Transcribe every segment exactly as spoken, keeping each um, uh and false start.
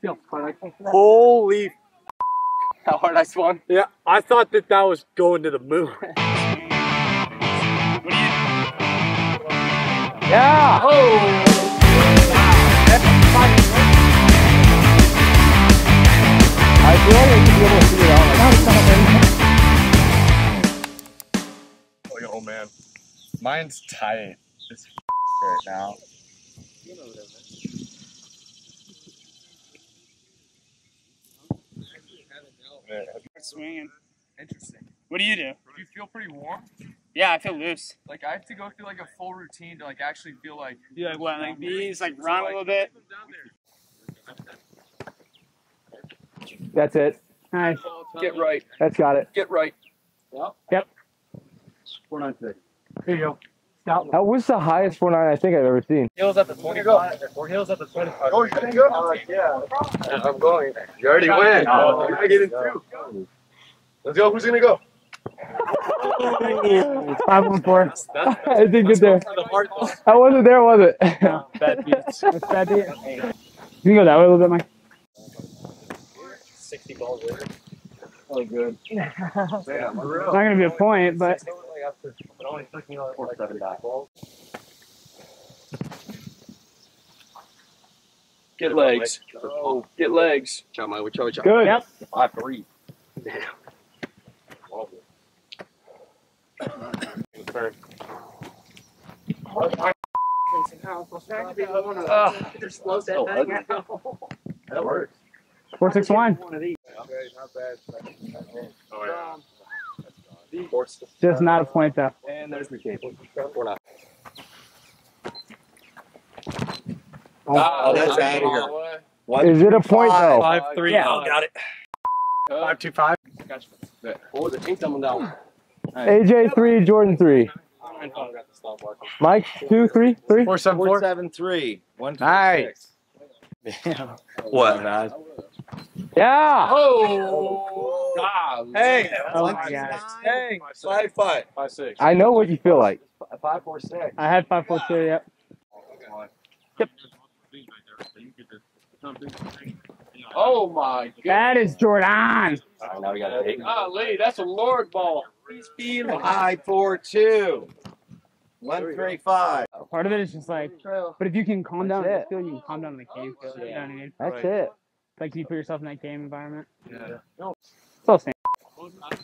feel product. Holy how hard I swung. Yeah, I thought that that was going to the moon. Yeah! Oh! I really to be able to see it out. Like, oh man, mine's tight. It's right now. Swinging. Interesting. What do you do? Do you feel pretty warm? Yeah, I feel loose. Like I have to go through like a full routine to like actually feel like. Yeah, like, well, like these, like run like, a little bit. That's it. Nice. Get right. That's got it. Get right. Yep. Yep. four nine today. Here you go. Stout. That was the highest four nine I think I've ever seen. Hills at the twenty-five. Hills at the twenty-five. Oh, you're good? Uh, yeah. I'm going. You already win. Oh, I get it too. Let's go. Who's going to go? It's five one four. I didn't get there. I wasn't there, was it? No, bad beat. That's bad beat. You can go that way a little bit, Mike. sixty balls later. Oh, good. Yeah, it's not going to be a point, but. It only took me like four seven balls. Get legs. Oh, get legs. Chop my way, chop my chop. Good. Yep. five three. Damn. Turn. That works. four six one. One of these. Oh, yeah. Just not a point though. And there's the cable. We're not. Oh, that's out of here. Is it a point though? five three. Yeah, got it. five two five. Gotcha. What was it? Ink down down. A J three, Jordan three. Mike two, three, three. Four seven four seven three. One two six. Damn. What? Man. Yeah. Oh. God. Hey. Oh my gosh. Hey. Five five. Five six. I know what you feel like. Five four six. I had five four six. Yep. Yep. Oh my God. That is Jordan. All right, now we got eight. Golly, that's a Lord ball. He's feeling high four two. One three five. Part of it is just like, but if you can calm down, you can calm down in the cave. You know what I mean? That's it. Like you put yourself in that game environment. Yeah. No. It's all the same.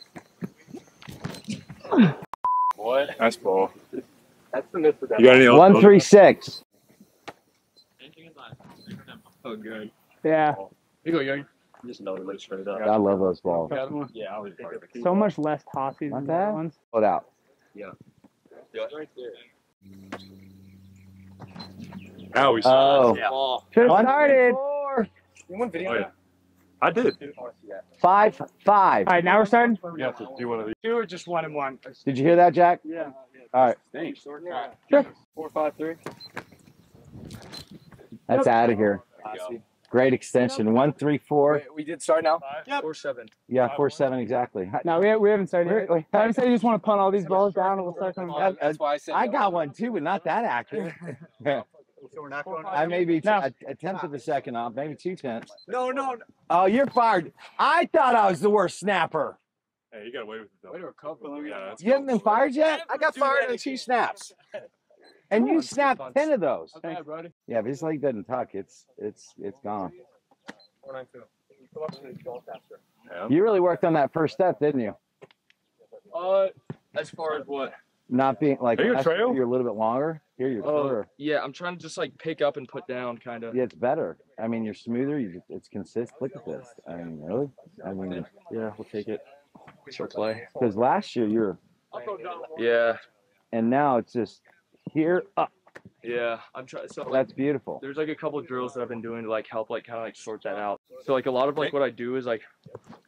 What? Nice ball. That's the myth for that. You got any else? One three six. Oh, good. Yeah. Here you go, Young. Just melted it straight up. I love those balls. Yeah, I was perfect. So much less tossies than the other ones. Hold out. Yeah. Yeah. Right there. Now we saw it. Oh. Should have started. You won video. Oh, yeah. I did. Five, five. All right, now we're starting? You have to do one of these. Two or just one and one. Did you hear that, Jack? Yeah. All right. Thanks. All right. Sure. Four, five, three. That's out of here. Great extension. One, three, four. Wait, we did start now? Five, yep. Four, seven. Yeah, five, four, seven, exactly. No, we, we haven't started yet. Like, I said you just want to punt all these balls down and we'll start coming back. That's why I said I got one too, but not that accurate. So we're not going. I may be no. a, a tenth of a second off, maybe two tenths. No, no, no. Oh, you're fired. I thought I was the worst snapper. Hey, you got away with it though. Way to recover. Yeah, you haven't been fired yet? I got fired in two snaps. And you snapped ten of those. Okay, buddy. Yeah, but his leg doesn't tuck. It's it's it's gone. Yeah. You really worked on that first step, didn't you? Uh, as far as what? Not being like you trail? You're a little bit longer. Here you're shorter. Uh, yeah, I'm trying to just like pick up and put down, kind of. Yeah, it's better. I mean, you're smoother. You just, it's consistent. Look at this. I mean, really. I mean, yeah, we'll take it. Sure play. Because last year you're. Yeah. And now it's just. Here up. Yeah, I'm trying. So like, that's beautiful. There's like a couple of drills that I've been doing to like help like kind of like sort that out. So like a lot of like what I do is like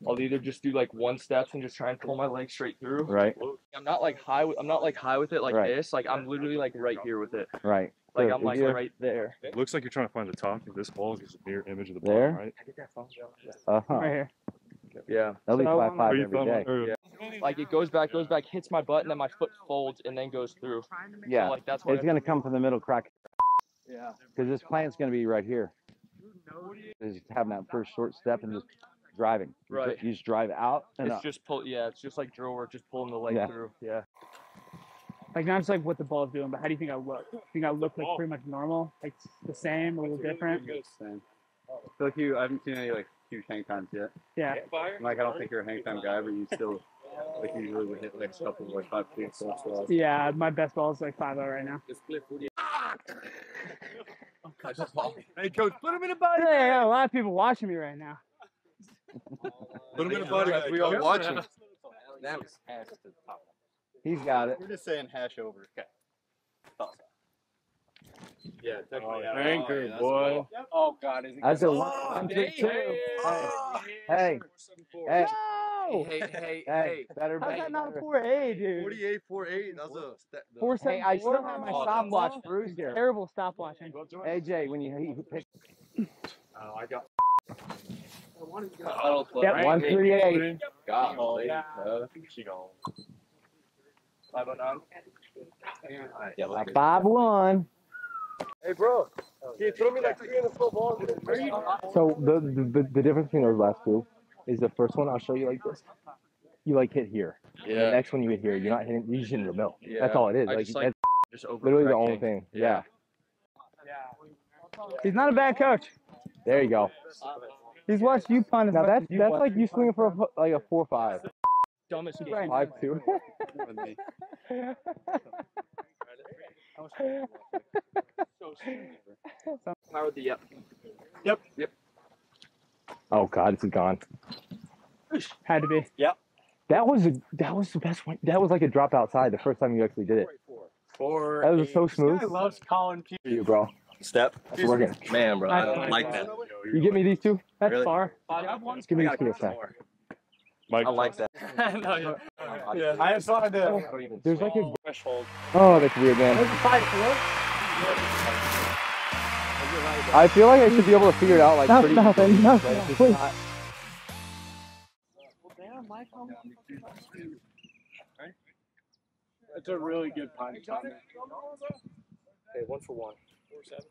I'll either just do like one steps and just try and pull my leg straight through. Right. I'm not like high. I'm not like high with it like right. this. Like I'm literally like right here with it. Right. Like so I'm like right there. It looks like you're trying to find the top of this ball. It's a mirror image of the ball. There. Right. I get that phone job. Uh huh. Right here. Yeah. That'll be five five every day. Yeah. Like it goes back, goes back, hits my butt, and then my foot folds and then goes through. Yeah, so like that's what it's going to come from the middle crack. Yeah. Because this plant's going to be right here. is having that first short step and just driving. Right. You just drive out and it's up. Just pull. Yeah, it's just like drill work, just pulling the leg yeah. through. Yeah. Like, not just like what the ball's doing, but how do you think I look? I think I look like pretty much normal, like the same, a little different. Same. I feel like you. I haven't seen any like huge hang times yet. Yeah. I'm like, I don't think you're a hang time guy, but you still like usually would hit like a couple of like five feet. Yeah, my best ball is like five oh right now. Hey, coach, put him in a body. Yeah, yeah, a lot of people watching me right now. Put him in a body. We all watching. That was past the top. He's got it. We're just saying hash over. Okay. Awesome. Yeah, definitely. Oh, thank you, oh, boy. Cool. Yep. Oh, God. Is it that's good? A one, two, two. Hey. Hey. Hey, hey, hey, hey. Better, how's that not four A, dude? forty-eight, forty-eight. That was a – four seven. Hey, I still have my oh, stopwatch oh, bruised here. Terrible stopwatch. A J, when you, you pick – oh, I got – yep, one thirty-eight. God, holy. She gone. five oh nine. Yeah, like five one. Hey, bro. Can you throw me like three in the full ball? So the, the the difference between our last two is the first one I'll show you like this. You like hit here. Yeah. And the next one you hit here. You're not hitting. You just hitting the middle. Yeah. That's all it is. I like just, like, that's just literally the only thing. Yeah. Yeah. He's not a bad coach. There you go. He's watched you punt. Now that's that's like you swinging for a, like a four five. Dumbest game. Five two. Power the yep. Yep. Yep. Oh God, it's gone. Had to be. Yep. That was a, that was the best one. That was like a drop outside the first time you actually did it. Four. That was eight. So smooth. I loves Colin P. You bro. Step. That's working. Man, bro, I don't like that. You give me these two. That's really? Far. Five, one, give me these two. Mike. I like that. No, yeah. I, yeah. I just wanted to. Oh, there's like a threshold. Oh, that's weird, man. I feel like I should be able to figure it out like no, pretty nothing, nothing, no, no, not... well, that's a really good punch. Okay, one for one. Four, seven.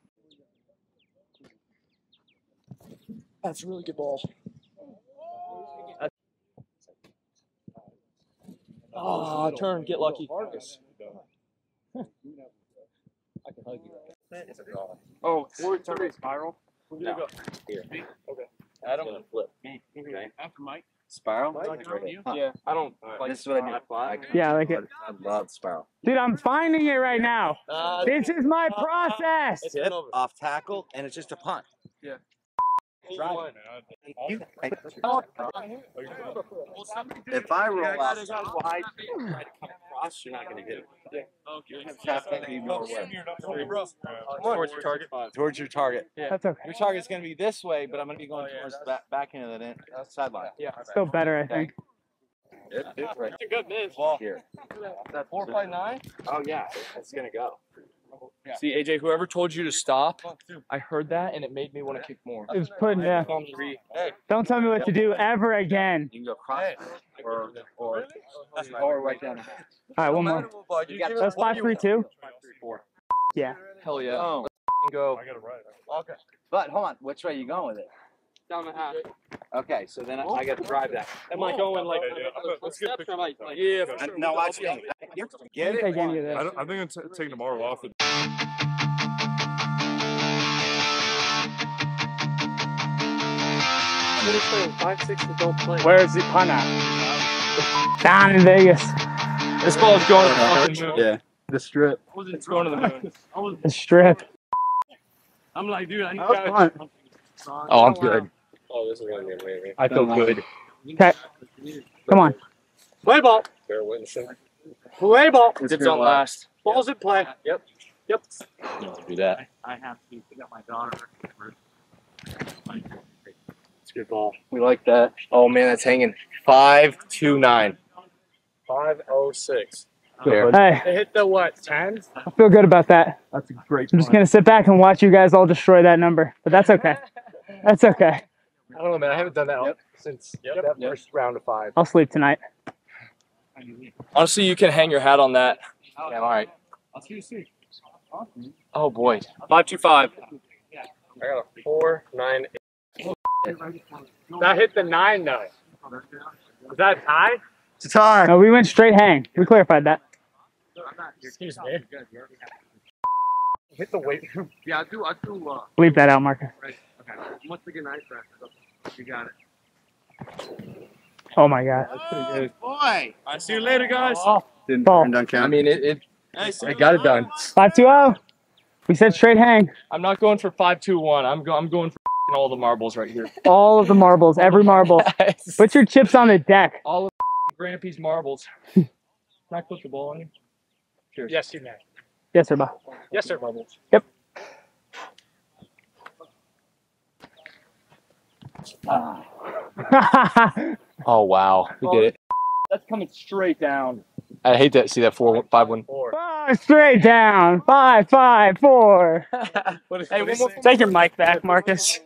That's a really good ball. Ah, oh, turn, get lucky. Marcus. I can hug you. Oh, four turn spiral. Where do you go? Here. Okay. I don't want to flip. Okay. After Mike. Spiral? Mike, right. Huh. Yeah. I don't. Right. Like, this is what I do. I yeah, I like it. I love spiral. Dude, I'm finding it right now. Uh, this is my uh, process. It's tip, off tackle, and it's just a punt. Yeah. Right. If I roll out wide, you try to come across, you're not going to get it. Towards your target. Towards your target. Yeah. That's okay. Your target's going to be this way, but I'm going to be going towards the back end of the sideline. Yeah, still better, I think. It's a good miss. Here. That four by nine? Oh, yeah. It's going to go. Yeah. See, A J, whoever told you to stop, I heard that and it made me want to kick more. It was putting, yeah. Don't tell me what to do ever again. You can go cross or, or, or right down. All right, one more. That's five three two. Yeah. Hell yeah. Oh. Let's go. I got it right. Okay. But hold on, which way are you going with it? Down the half. Okay, so then I, I got to drive that. Am I going like let's get from like yeah? No, watch me. Get it. I don't, I think I'm t taking tomorrow off. With five six adult play. Where is it? Pana. Down in Vegas. This ball is going to the fucking moon. Yeah. The strip. It's going to the moon. I was the strip. I'm like, dude, I need to go. Oh, I'm good. Oh, this is going to be way. I feel good. Okay. Come on. Play ball. Play ball. It don't last. Ball's in play. Yep. Yep. Don't do that. I have to pick up my daughter. It's a good ball. We like that. Oh, man, that's hanging. five two nine. five oh six. There. Hey. They hit the what? ten? I feel good about that. That's a great I'm just going to sit back and watch you guys all destroy that number. But that's okay. That's okay. I don't know, man. I haven't done that yep. since yep. that yep. first round of five. I'll sleep tonight. Honestly, you can hang your hat on that. Yeah, all right. I'll see you soon. Oh, boy. five two five. Five. I got a four, nine, eight. Oh, that hit the nine though. Is that a tie? It's a tie. No, we went straight hang. We clarified that. Excuse me. Hit the weight. Yeah, I do. I do. Uh, Leave that out, Marcus. Right. Okay. Once again, ice wrap. You got it. Oh my God. Oh, that's pretty good. Boy. All right, see you later, guys. Oh. Didn't turn down count. I mean, it. it hey, I got it done. Five two zero. We said straight hang. I'm not going for five two one. I'm go. I'm going for all the marbles right here. All of the marbles. Every marble. Yes. Put your chips on the deck. All of Grampy's marbles. Can I put the ball on you? Cheers. Yes, you may. Yes, sir, Bob. Yes, sir, marbles. Yep. Oh wow, we did it. That's coming straight down. I hate to see that four, five, one, four. Five, straight down. Five, five, four. What is, hey, what is one more, take your mic back, Marcus.